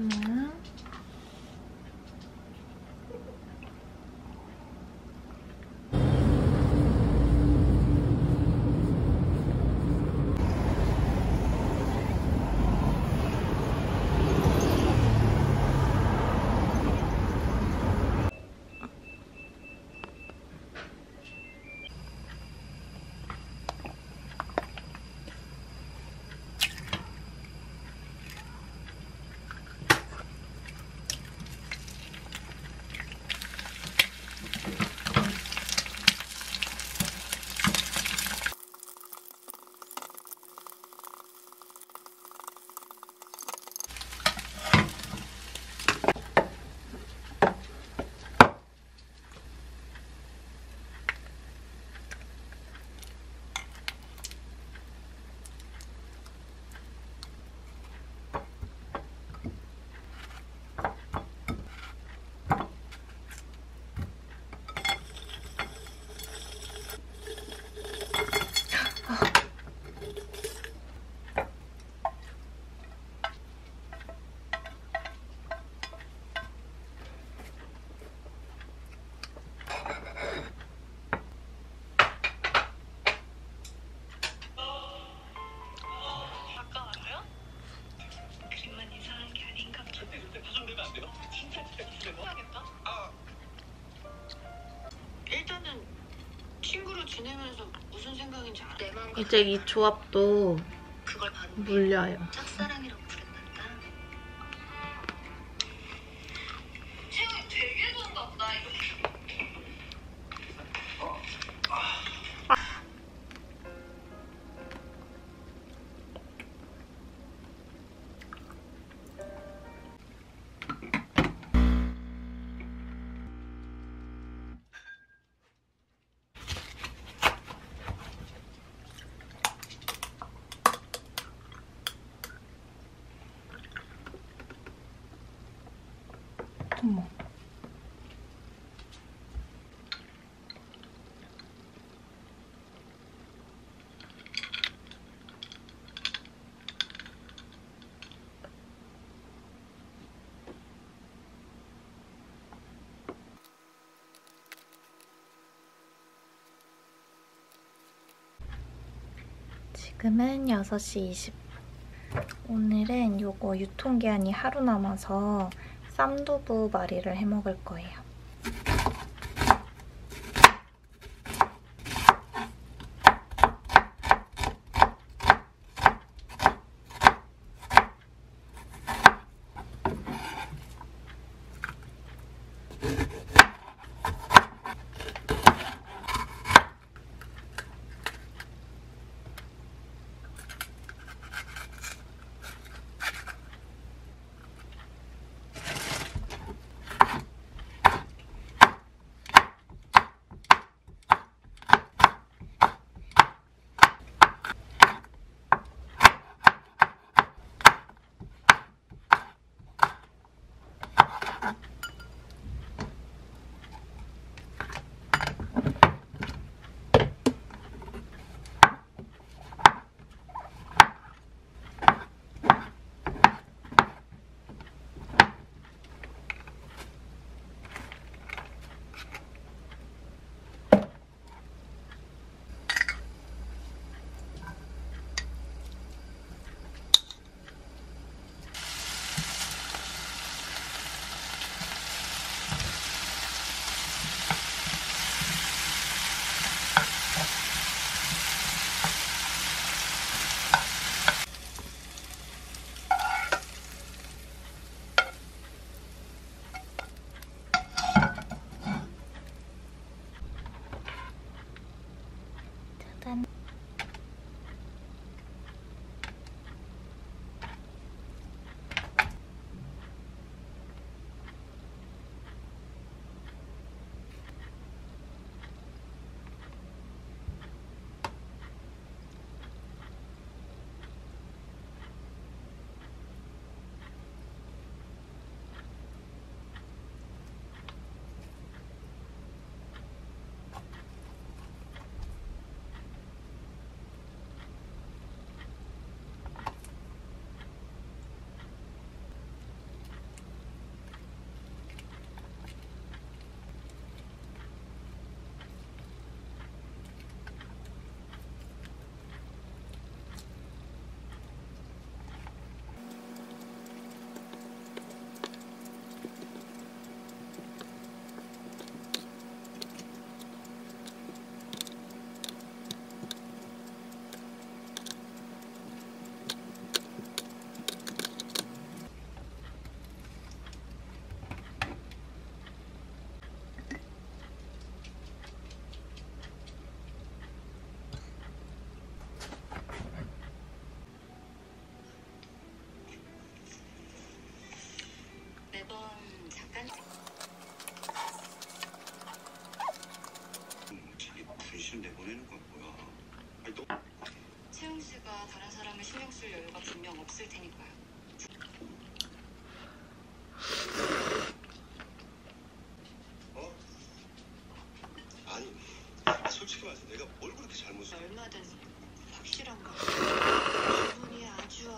하나. 이제 이 조합도 물려요. 짝사랑이라고 부른단다. 채영이 되게 좋은가 나 이거. 지금은 6시 20분. 오늘은 요거 유통기한이 하루 남아서 쌈두부 말이를 해먹을 거예요. 한번 잠깐. 자기 분신 내보내는 건 뭐야? 아니, 너... 채용씨가 다른 사람을 신경 쓸 여유가 분명 없을 테니까요. 어? 아니, 솔직히 말해서 내가 뭘 그렇게 잘못했어? 얼마든 확실한 거. 기분이 아주.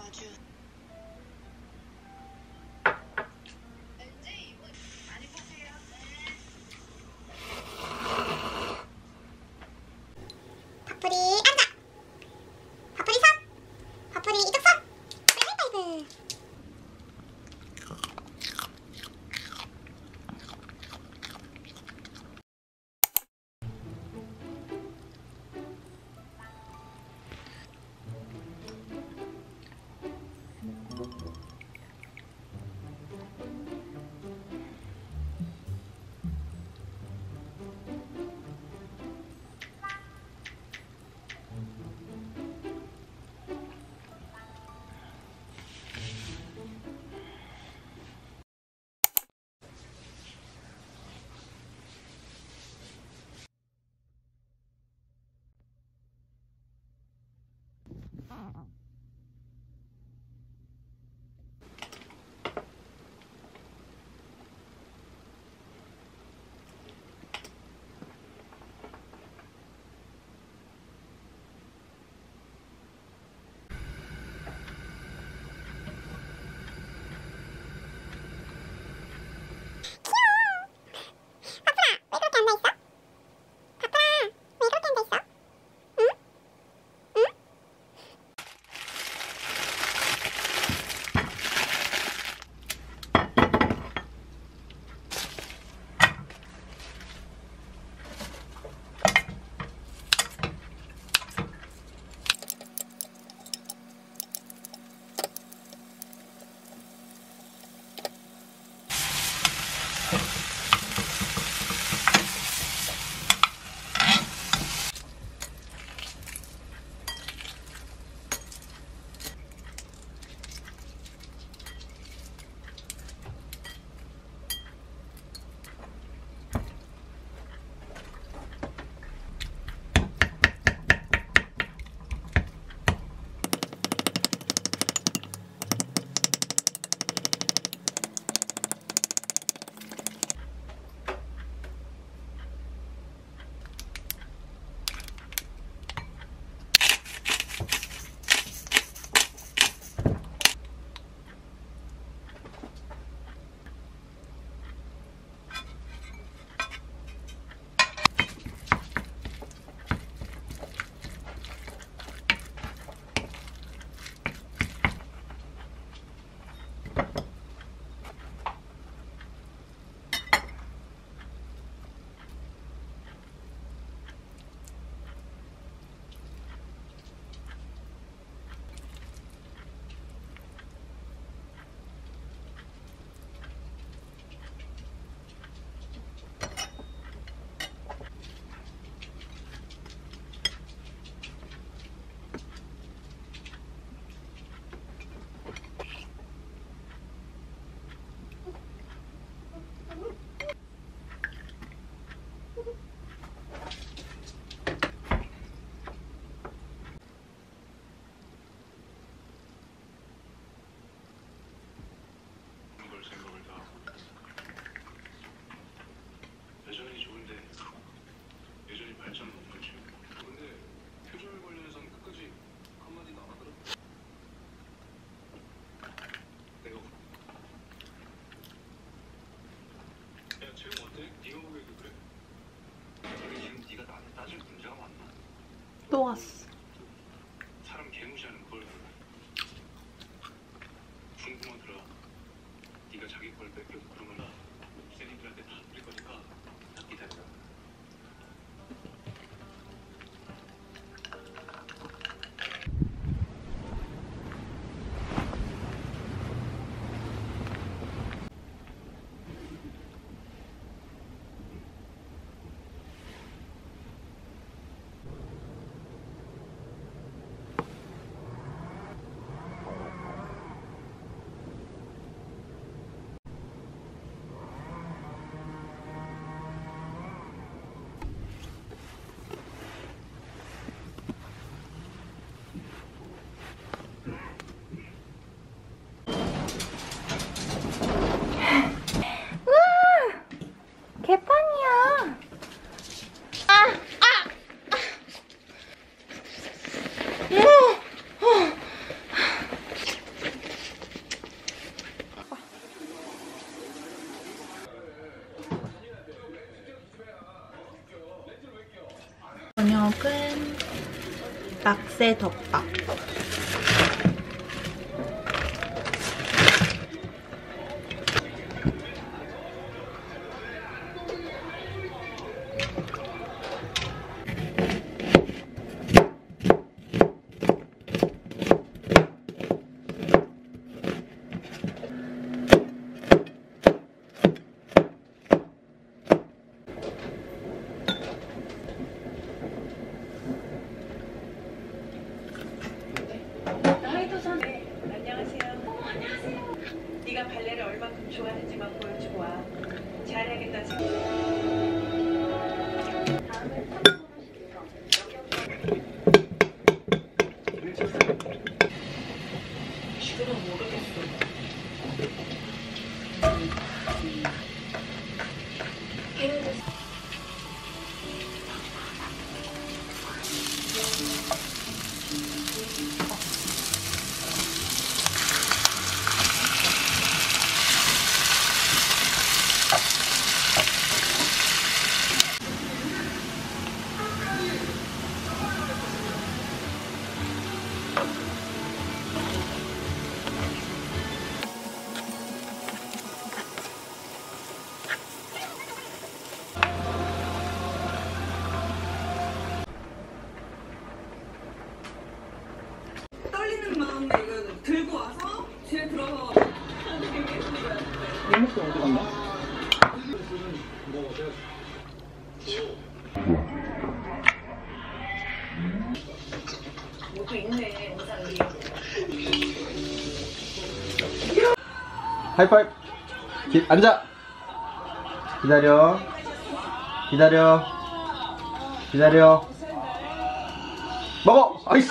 지금 어때? 네가 보기에도 그래? 지금 네가 나한테 따질 문제가 많나? 또 왔어. 사람 개무시하는 걸 궁금하더라. 네가 자기 걸 뺏겨서 그런 거라 쌤들한테 다 드릴 거니까 다 기다려. 저녁은 낙새 덮밥. 좋아하는지만 보여주고 와. 잘하겠다 지금. 지금은 모르겠어. 하이파이브. 앉아. 기다려. 기다려. 기다려. 먹어. 아이씨.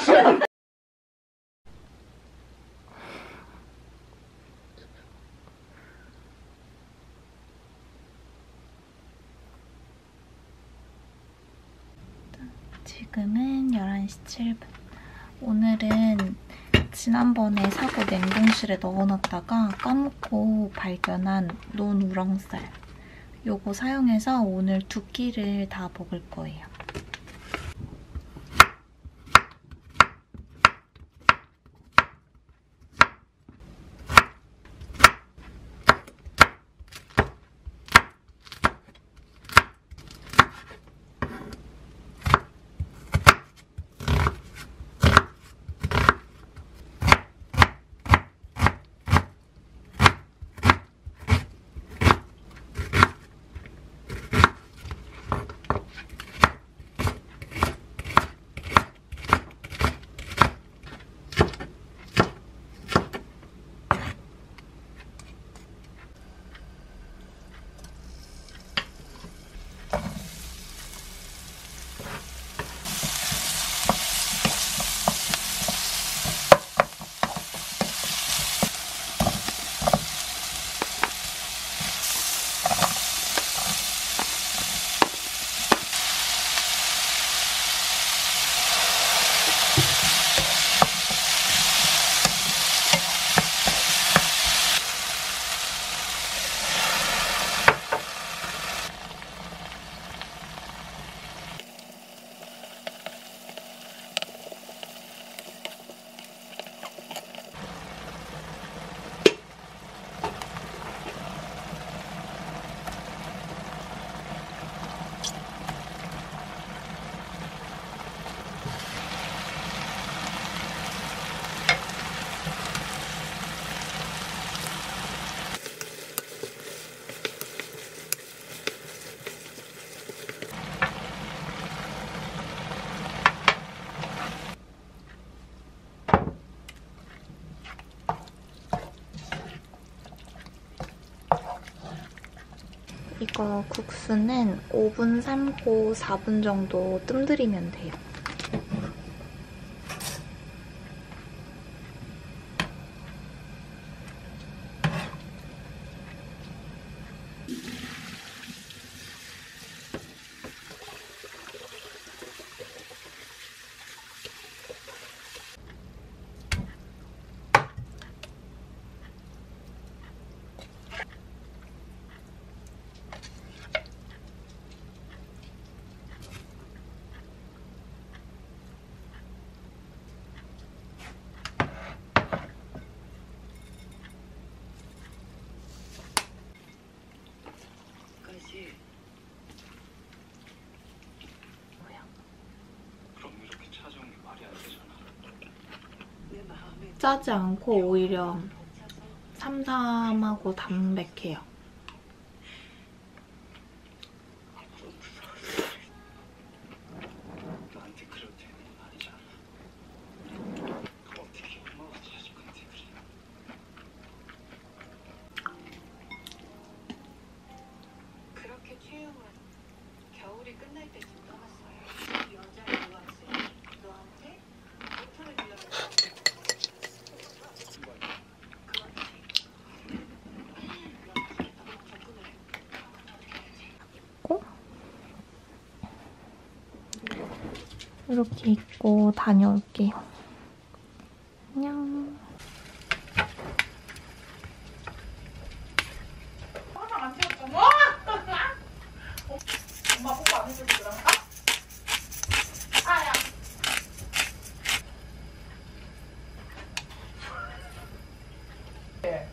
지금은 11시 7분. 오늘은 지난번에 사고 냉동실에 넣어놨다가 까먹고 발견한 논우렁쌀. 요거 사용해서 오늘 두 끼를 다 먹을 거예요. 이거 국수는 5분 삶고 4분 정도 뜸들이면 돼요. 짜지 않고 오히려 삼삼하고 담백해요. 이렇게 입고 다녀올게요. 안녕. 화장 안 찍었잖아. 엄마 뽀뽀 안 해주고 그런가? 아야. 예.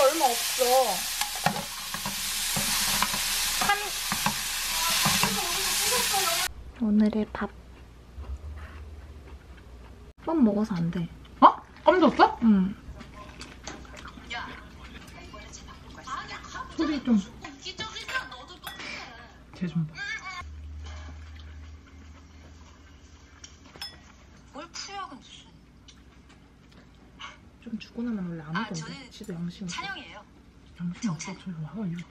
얼마 없어. 오늘의 밥. 뻔 먹어서 안 돼. 어? 껌 줬어? 응. 소리 좀. 쟤 좀 봐. 좀 주고 나면 원래 안 오던데. 지도 양심 없어. 찬영이에요. 양심 없어. 저리 와. 이거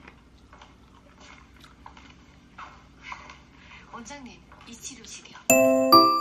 원장님, 이 치료실이요.